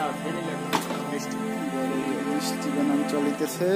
মিষ্টি বানান চলিতেছে।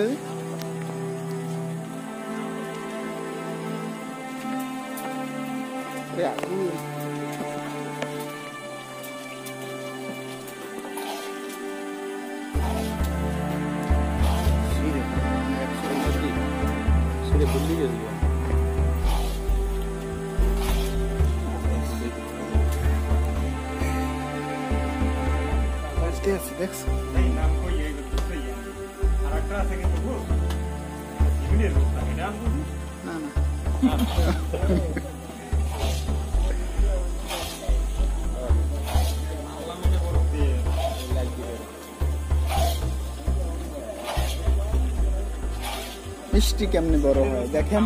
মিষ্টি কেমনে বড় হয় দেখেন।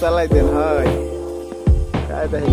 সালাই দেন হয় তাই দেখি।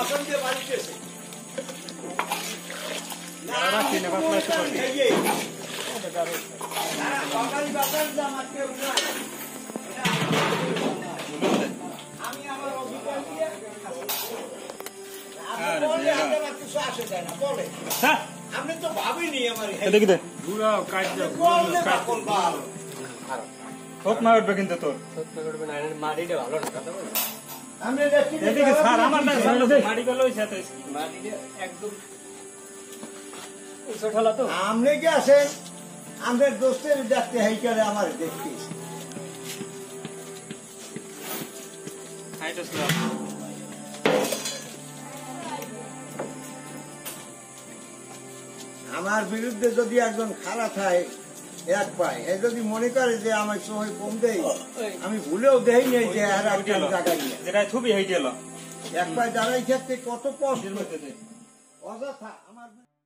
I আমরা দেখি স্যার আমার না মাটি গেল ওই সাথে মাটি একদম উচ্চ ঠালা তো আমনে কি আছেন আমাদের দোস্তের দেখতে হাইকারে আমার দেখতে হাইটাস না আমার বিরুদ্ধে যদি একজন খারাপ হয় এক পায় এই যদি মনে করে যে আমার সহায় কম দেই আমি ভুলেও দেই নাই যে আর একটা জায়গা নিয়ে যেটা খুবই হই গেল এক পায় দাঁড়াই ক্ষেত্রে কত কষ্ট হতে অযথা আমার